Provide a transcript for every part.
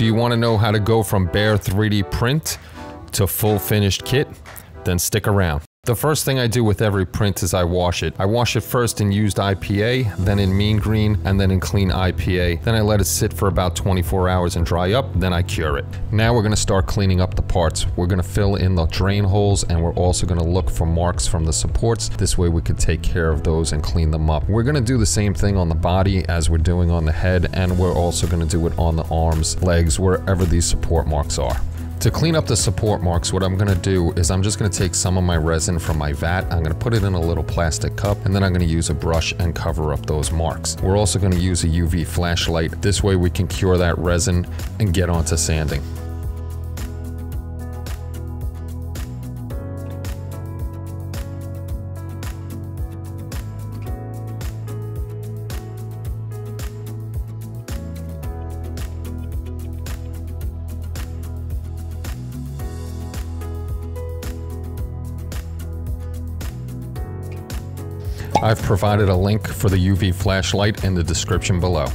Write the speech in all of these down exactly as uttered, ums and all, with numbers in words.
Do you want to know how to go from bare three D print to full finished kit? Then stick around. The first thing I do with every print is I wash it. I wash it first in used I P A, then in mean green, and then in clean I P A. Then I let it sit for about twenty-four hours and dry up, then I cure it. Now we're gonna start cleaning up the parts. We're gonna fill in the drain holes, and we're also gonna look for marks from the supports. This way we could take care of those and clean them up. We're gonna do the same thing on the body as we're doing on the head, and we're also gonna do it on the arms, legs, wherever these support marks are. To clean up the support marks, what I'm gonna do is I'm just gonna take some of my resin from my vat, I'm gonna put it in a little plastic cup, and then I'm gonna use a brush and cover up those marks. We're also gonna use a U V flashlight. This way we can cure that resin and get onto sanding. I've provided a link for the U V flashlight in the description below.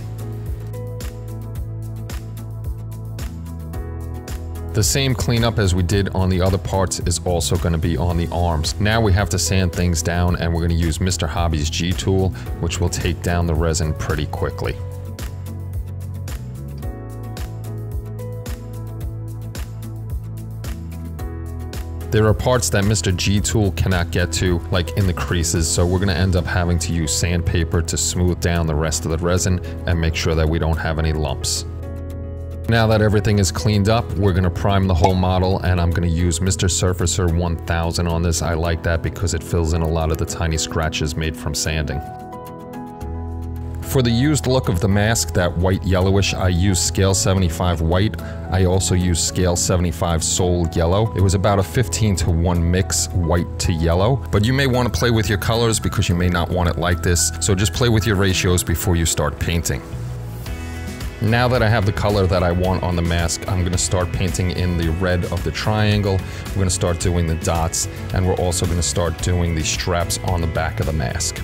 The same cleanup as we did on the other parts is also going to be on the arms. Now we have to sand things down, and we're going to use Mister Hobby's G-tool, which will take down the resin pretty quickly. There are parts that Mister G-tool cannot get to, like in the creases, so we're going to end up having to use sandpaper to smooth down the rest of the resin and make sure that we don't have any lumps. Now that everything is cleaned up, we're going to prime the whole model, and I'm going to use Mister Surfacer one thousand on this. I like that because it fills in a lot of the tiny scratches made from sanding. For the used look of the mask, that white yellowish, I used Scale seventy-five White. I also used Scale seventy-five Soul Yellow. It was about a fifteen to one mix, white to yellow. But you may want to play with your colors because you may not want it like this. So just play with your ratios before you start painting. Now that I have the color that I want on the mask, I'm going to start painting in the red of the triangle. We're going to start doing the dots, and we're also going to start doing the straps on the back of the mask.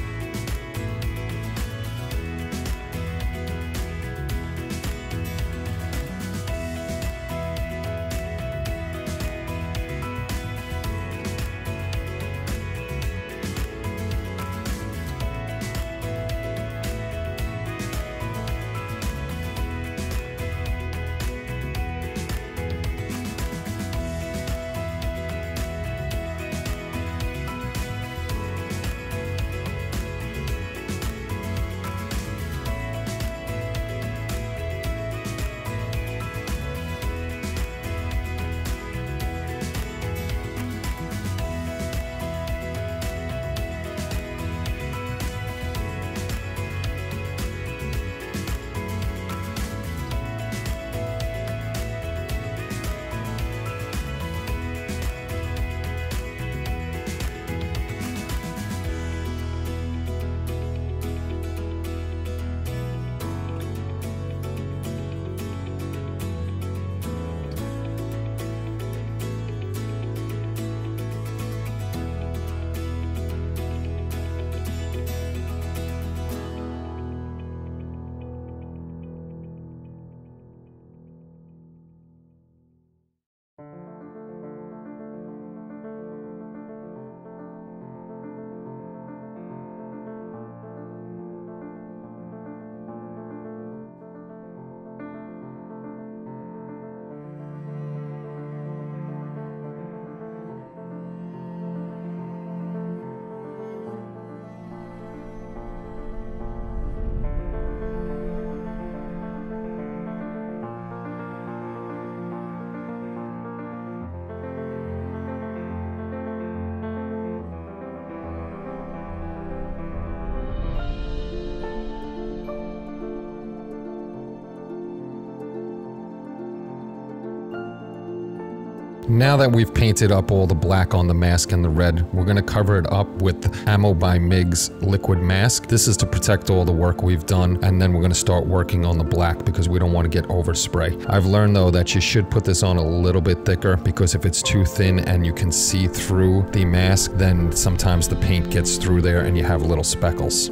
Now that we've painted up all the black on the mask and the red, we're going to cover it up with Ammo by MIG's liquid mask. This is to protect all the work we've done, and then we're going to start working on the black because we don't want to get overspray. I've learned though that you should put this on a little bit thicker, because if it's too thin and you can see through the mask, then sometimes the paint gets through there and you have little speckles.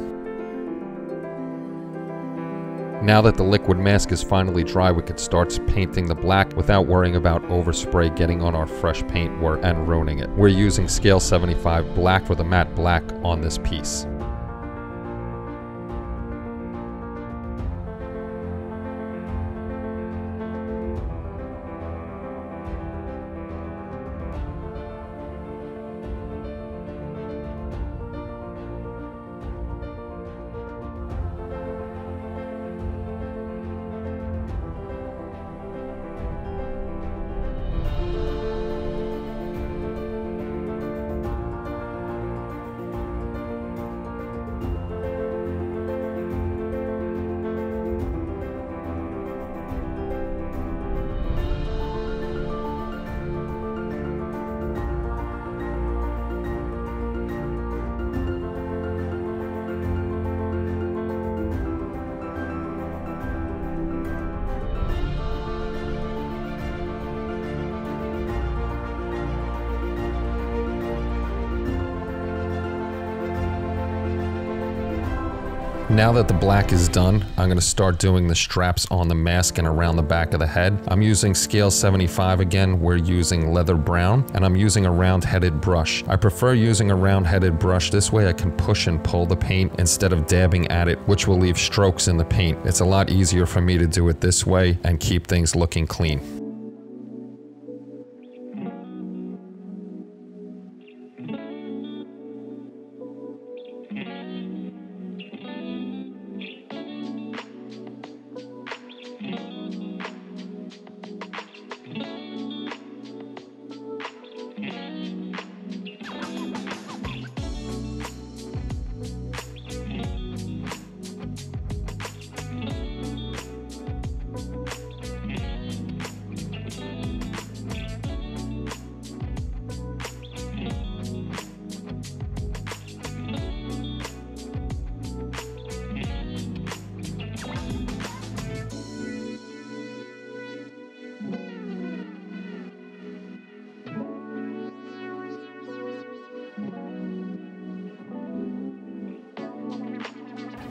Now that the liquid mask is finally dry, we can start painting the black without worrying about overspray getting on our fresh paintwork and ruining it. We're using Scale seventy-five Black for the matte black on this piece. Now that the black is done, I'm going to start doing the straps on the mask and around the back of the head. I'm using Scale seventy-five again, we're using leather brown, and I'm using a round-headed brush. I prefer using a round-headed brush, this way I can push and pull the paint instead of dabbing at it, which will leave strokes in the paint. It's a lot easier for me to do it this way and keep things looking clean.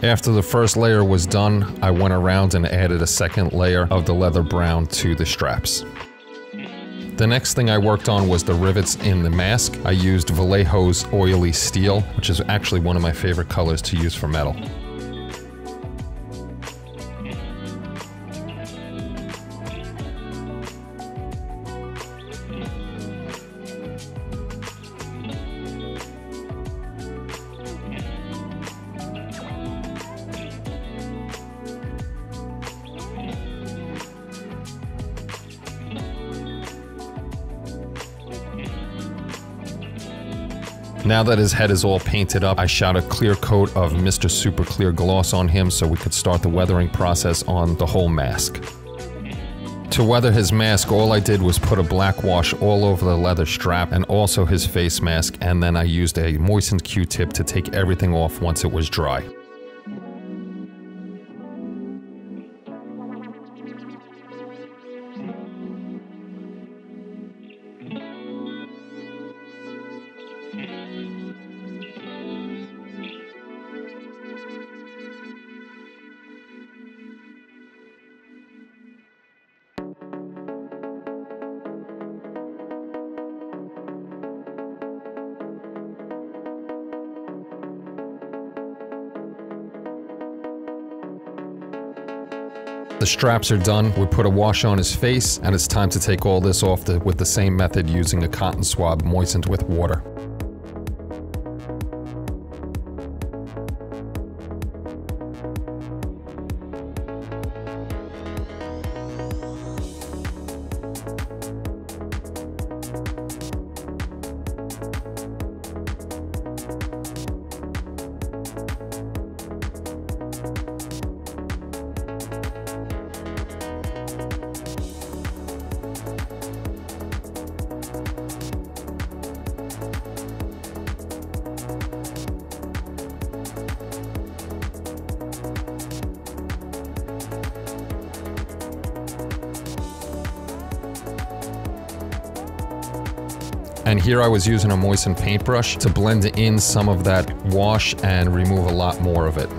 After the first layer was done, I went around and added a second layer of the leather brown to the straps. The next thing I worked on was the rivets in the mask. I used Vallejo's Oily Steel, which is actually one of my favorite colors to use for metal. Now that his head is all painted up, I shot a clear coat of Mister Super Clear Gloss on him so we could start the weathering process on the whole mask. To weather his mask, all I did was put a black wash all over the leather strap and also his face mask, and then I used a moistened Q-tip to take everything off once it was dry. The straps are done, we put a wash on his face, and it's time to take all this off the, with the same method using a cotton swab moistened with water. And here I was using a moistened paintbrush to blend in some of that wash and remove a lot more of it.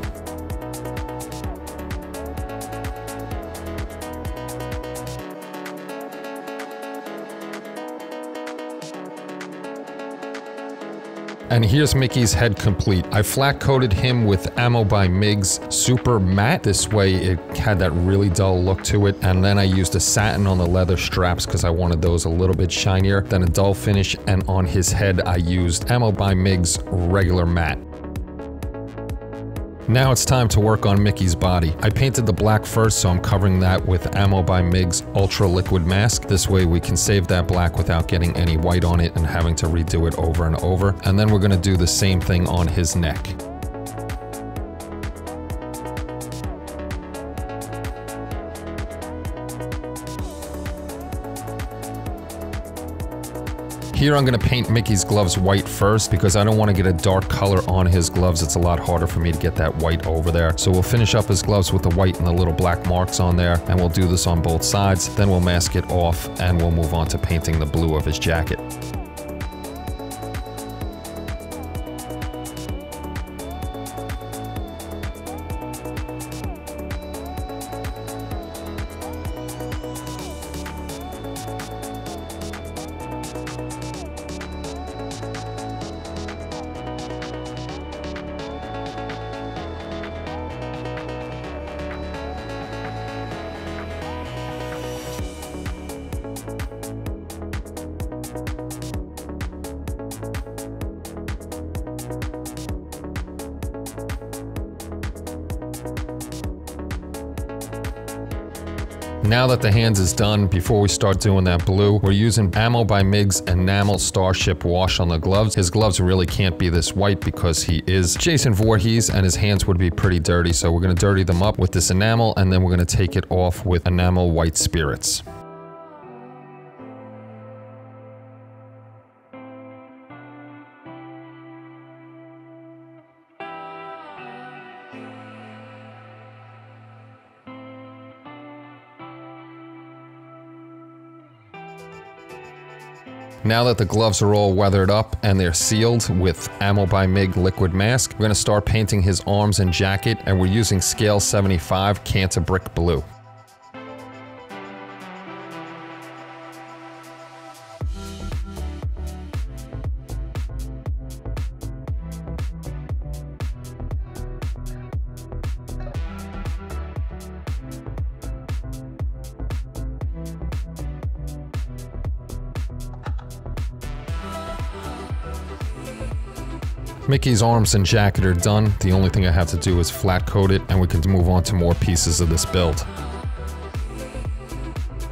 And here's Mickey's head complete. I flat coated him with Ammo by MIG's Super Matte. This way it had that really dull look to it. And then I used a satin on the leather straps because I wanted those a little bit shinier than a dull finish. And on his head, I used Ammo by MIG's regular matte. Now it's time to work on Mickey's body. I painted the black first, so I'm covering that with Ammo by MIG's Ultra Liquid Mask. This way we can save that black without getting any white on it and having to redo it over and over. And then we're gonna do the same thing on his neck. Here I'm gonna paint Mickey's gloves white first because I don't wanna get a dark color on his gloves. It's a lot harder for me to get that white over there. So we'll finish up his gloves with the white and the little black marks on there, and we'll do this on both sides. Then we'll mask it off and we'll move on to painting the blue of his jacket. Now that the hands is done, before we start doing that blue, we're using Ammo by MIG's Enamel Starship Wash on the gloves. His gloves really can't be this white because he is Jason Voorhees and his hands would be pretty dirty. So we're gonna dirty them up with this enamel and then we're gonna take it off with Enamel White Spirits. Now that the gloves are all weathered up and they're sealed with Ammo by MIG Liquid Mask, we're gonna start painting his arms and jacket, and we're using Scale seventy-five Cantabric Blue. Mickey's arms and jacket are done. The only thing I have to do is flat coat it and we can move on to more pieces of this build.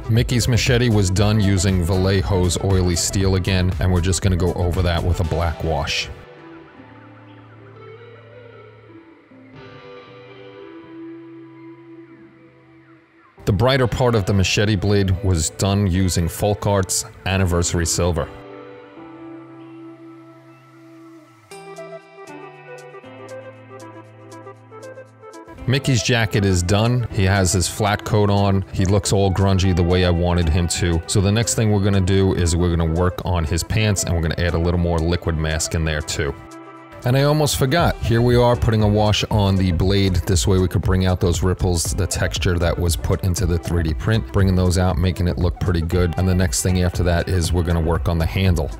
Mickey's machete was done using Vallejo's oily steel again, and we're just gonna go over that with a black wash. The brighter part of the machete blade was done using Folk Art's Anniversary Silver. Mickey's jacket is done. He has his flat coat on. He looks all grungy the way I wanted him to. So the next thing we're gonna do is we're gonna work on his pants, and we're gonna add a little more liquid mask in there too. And I almost forgot, here we are putting a wash on the blade. This way we could bring out those ripples, the texture that was put into the three D print, bringing those out, making it look pretty good. And the next thing after that is we're gonna work on the handle.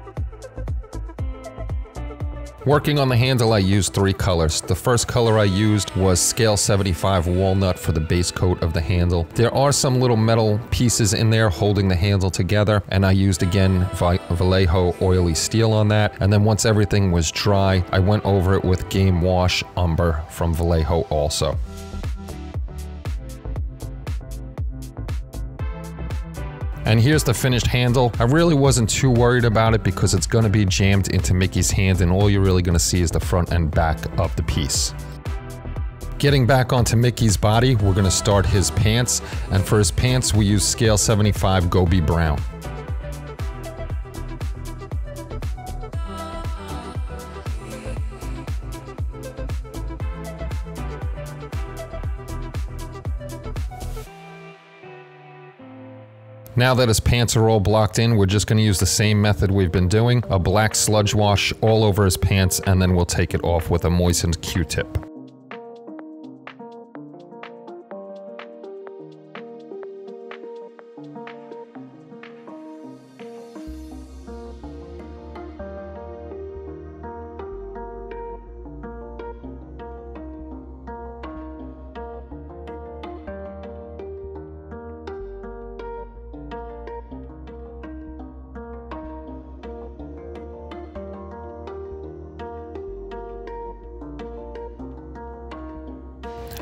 Working on the handle, I used three colors. The first color I used was Scale seventy-five Walnut for the base coat of the handle. There are some little metal pieces in there holding the handle together, and I used again Vallejo oily steel on that. And then once everything was dry, I went over it with Game Wash Umber from Vallejo also. And here's the finished handle. I really wasn't too worried about it because it's gonna be jammed into Mickey's hand, and all you're really gonna see is the front and back of the piece. Getting back onto Mickey's body, we're gonna start his pants. And for his pants, we use Scale seventy-five Gobi Brown. Now that his pants are all blocked in, we're just gonna use the same method we've been doing, a black sludge wash all over his pants, and then we'll take it off with a moistened Q-tip.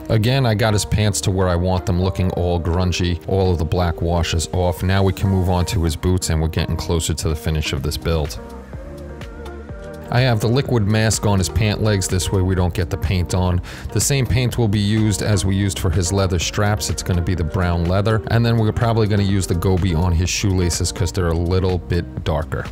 Again, I got his pants to where I want them, looking all grungy. All of the black wash is off. Now we can move on to his boots, and we're getting closer to the finish of this build. I have the liquid mask on his pant legs, this way we don't get the paint on. The same paint will be used as we used for his leather straps. It's going to be the brown leather, and then we're probably going to use the Gobi on his shoelaces because they're a little bit darker.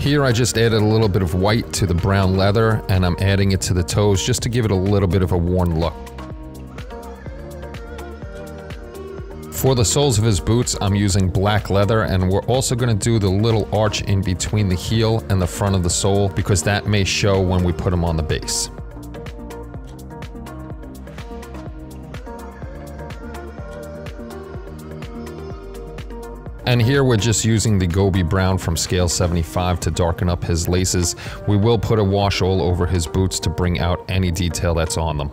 Here I just added a little bit of white to the brown leather, and I'm adding it to the toes just to give it a little bit of a worn look. For the soles of his boots, I'm using black leather, and we're also going to do the little arch in between the heel and the front of the sole because that may show when we put them on the base. And here we're just using the Gobi Brown from Scale seventy-five to darken up his laces. We will put a wash all over his boots to bring out any detail that's on them.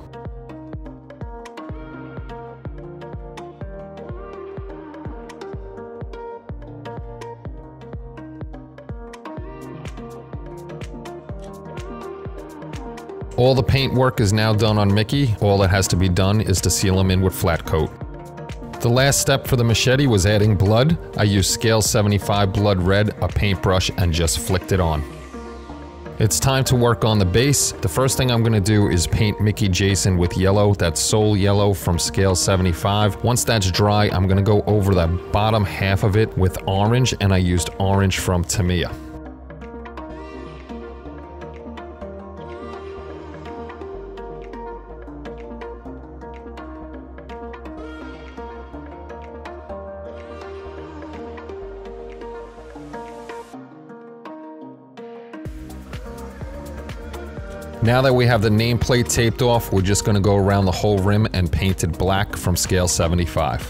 All the paint work is now done on Mickey. All that has to be done is to seal him in with flat coat. The last step for the machete was adding blood. I used Scale seventy-five Blood Red, a paintbrush, and just flicked it on. It's time to work on the base. The first thing I'm going to do is paint Mickey Jason with yellow, that sole yellow from Scale seventy-five. Once that's dry, I'm going to go over the bottom half of it with orange, and I used orange from Tamiya. Now that we have the nameplate taped off, we're just going to go around the whole rim and paint it black from Scale seventy-five.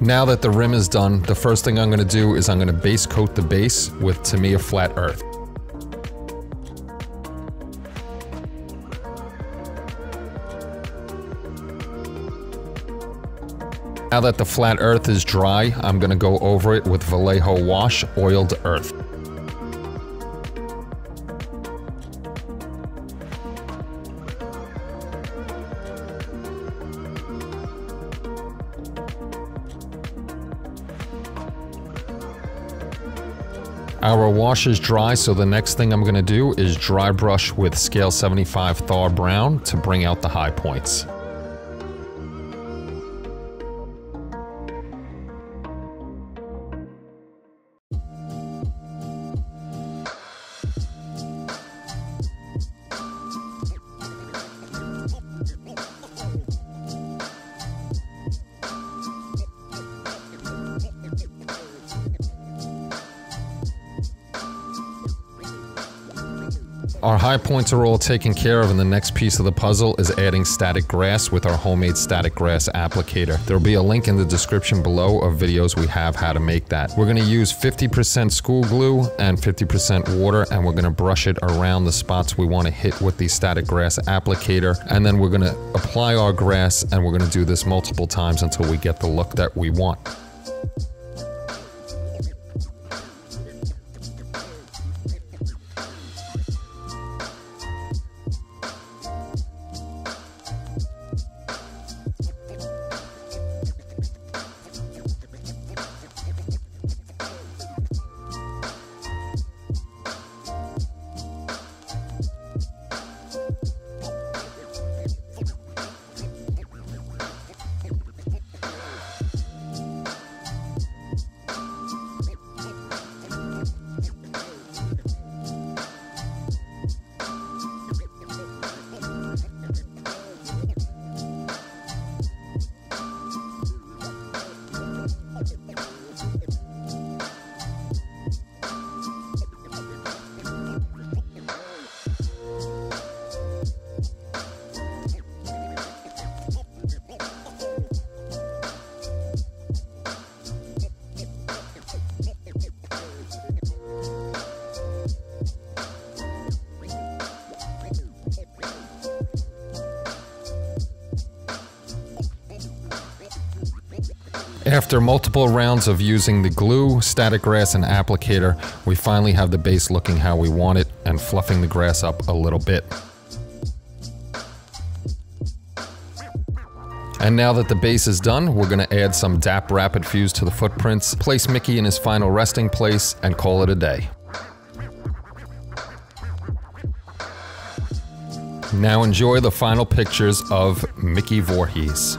Now that the rim is done, the first thing I'm going to do is I'm going to base coat the base with Tamiya Flat Earth. Now that the flat earth is dry, I'm going to go over it with Vallejo Wash Oiled Earth. Our wash is dry, so the next thing I'm going to do is dry brush with Scale seventy-five Thaw Brown to bring out the high points. Our high points are all taken care of, and the next piece of the puzzle is adding static grass with our homemade static grass applicator. There will be a link in the description below of videos we have how to make that. We're going to use fifty percent school glue and fifty percent water, and we're going to brush it around the spots we want to hit with the static grass applicator, and then we're going to apply our grass, and we're going to do this multiple times until we get the look that we want. After multiple rounds of using the glue, static grass, and applicator, we finally have the base looking how we want it and fluffing the grass up a little bit. And now that the base is done, we're going to add some D A P Rapid Fuse to the footprints, place Mickey in his final resting place, and call it a day. Now enjoy the final pictures of Mickey Voorhees.